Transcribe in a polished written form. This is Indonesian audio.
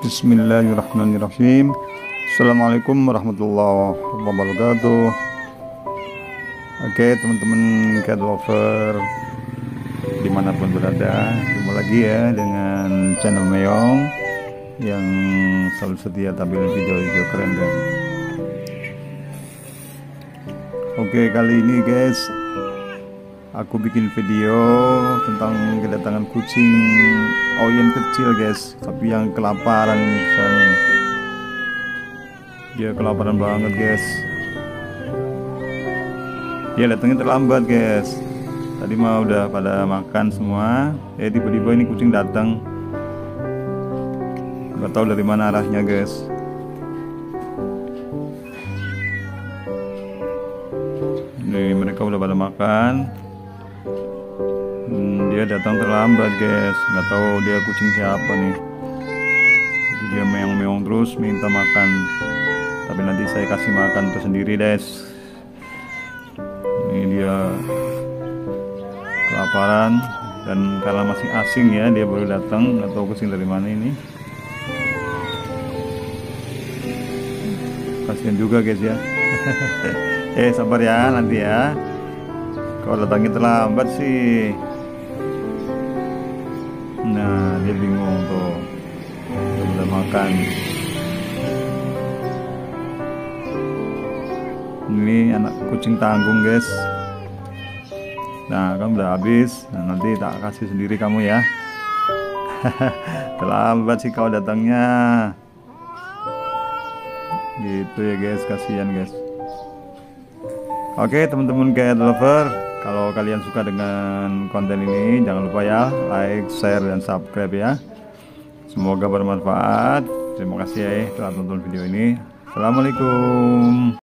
Bismillahirrahmanirrahim. Assalamualaikum warahmatullahi wabarakatuh. Oke teman-teman cat lover dimanapun berada, jumpa lagi ya dengan Channel Meong yang selalu setia tampil video-video keren guys. Oke kali ini guys aku bikin video tentang kedatangan kucing Oyen kecil guys, tapi yang kelaparan misalnya. Dia kelaparan banget guys. Dia datangnya terlambat guys. Tadi mah udah pada makan semua, tiba-tiba ini kucing datang. Gak tahu dari mana arahnya guys. Nih mereka udah pada makan. Dia datang terlambat guys, nggak tahu dia kucing siapa nih. Jadi dia meong-meong terus minta makan, tapi nanti saya kasih makan tersendiri guys. Ini dia kelaparan dan kalau masih asing ya, dia baru datang, nggak tahu kucing dari mana ini. Kasihan juga guys ya. Sabar ya nanti ya, kalau datangnya terlambat sih. Nah dia bingung tuh, dia udah makan. Ini anak kucing tanggung guys. Nah kamu udah habis, nah, nanti tak kasih sendiri kamu ya. Terlambat sih kau datangnya. Gitu ya guys, kasihan guys. Oke teman-teman cat lover, kalau kalian suka dengan konten ini jangan lupa ya like, share, dan subscribe ya. Semoga bermanfaat. Terima kasih ya telah tonton video ini. Assalamualaikum.